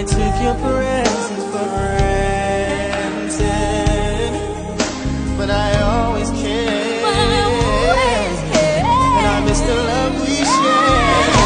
I took your presence for granted, but I always cared, and I miss the love we shared.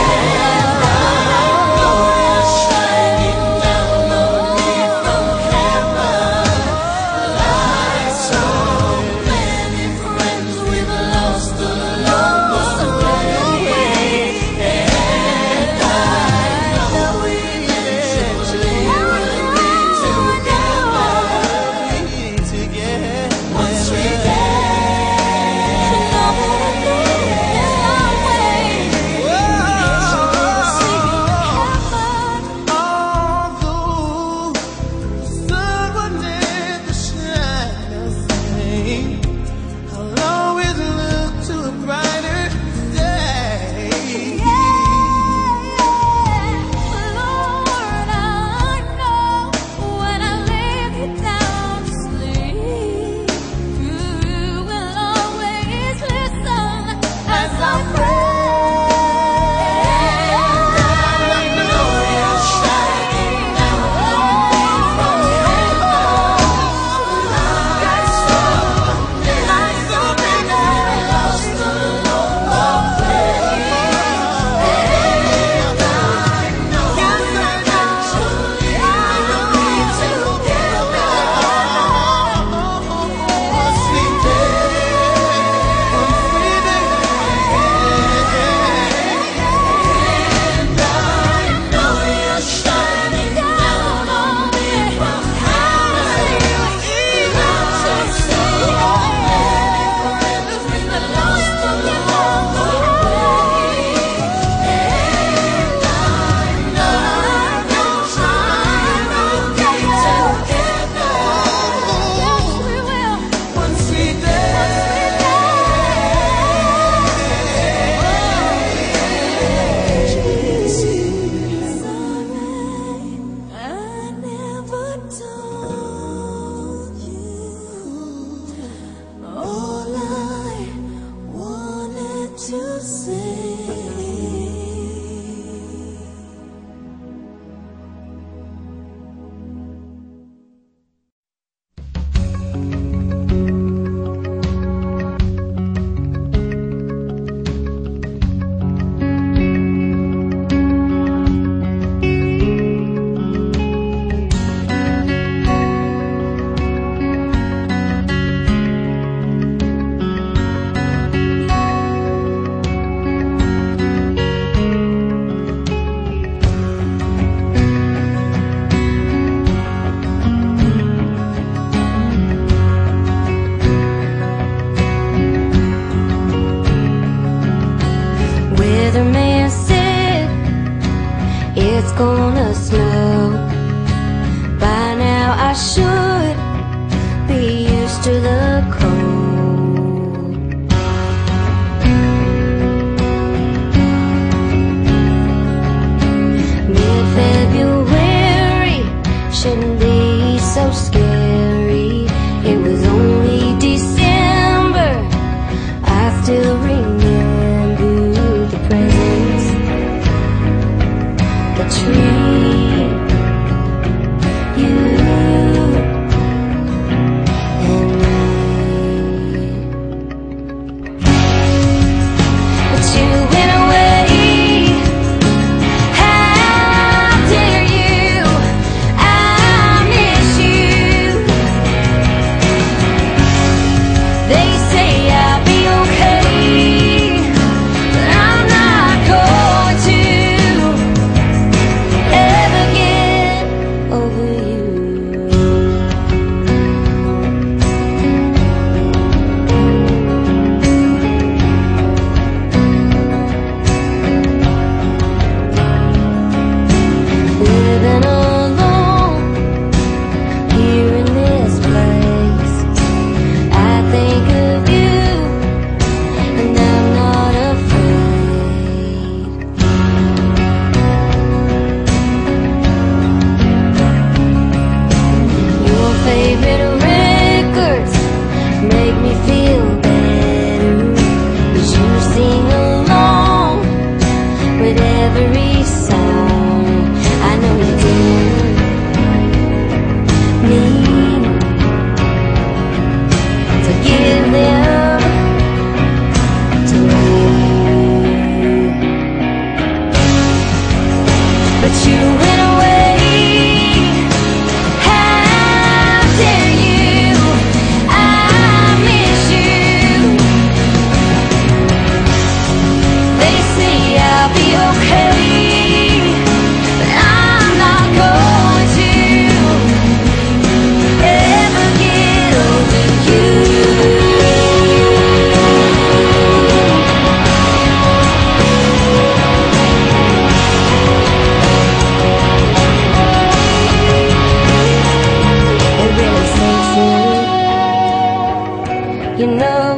you know,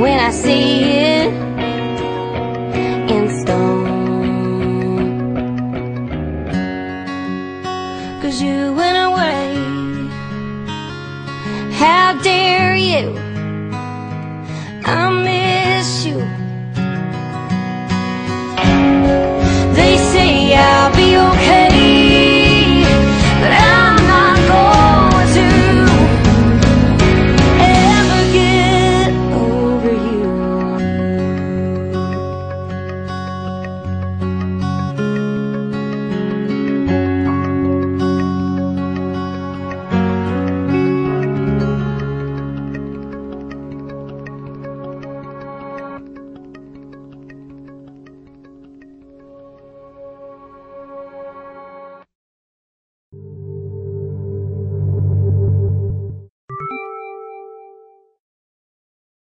when I see it in stone. 'Cause you went away, how dare you?